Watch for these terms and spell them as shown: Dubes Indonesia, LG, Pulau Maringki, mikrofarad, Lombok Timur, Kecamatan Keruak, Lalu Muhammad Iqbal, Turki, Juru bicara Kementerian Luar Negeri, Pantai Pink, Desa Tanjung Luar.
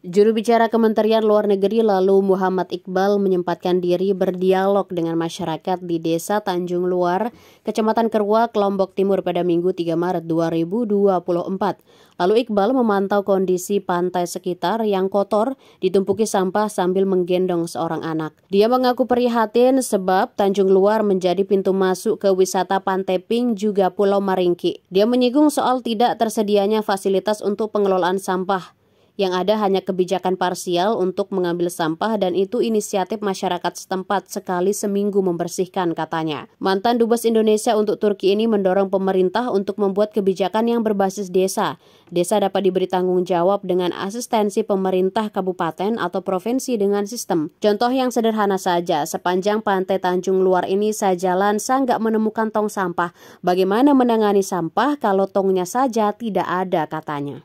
Juru bicara Kementerian Luar Negeri Lalu Muhammad Iqbal menyempatkan diri berdialog dengan masyarakat di Desa Tanjung Luar, Kecamatan Keruak, Lombok Timur pada Minggu 3 Maret 2024. Lalu Iqbal memantau kondisi pantai sekitar yang kotor ditumpuki sampah sambil menggendong seorang anak. Dia mengaku prihatin sebab Tanjung Luar menjadi pintu masuk ke wisata Pantai Pink juga Pulau Maringki. Dia menyinggung soal tidak tersedianya fasilitas untuk pengelolaan sampah. Yang ada hanya kebijakan parsial untuk mengambil sampah dan itu inisiatif masyarakat setempat sekali seminggu membersihkan, katanya. Mantan Dubes Indonesia untuk Turki ini mendorong pemerintah untuk membuat kebijakan yang berbasis desa. Desa dapat diberi tanggung jawab dengan asistensi pemerintah kabupaten atau provinsi dengan sistem. Contoh yang sederhana saja, sepanjang pantai Tanjung Luar ini saya jalan, saya nggak menemukan tong sampah. Bagaimana menangani sampah kalau tongnya saja tidak ada, katanya.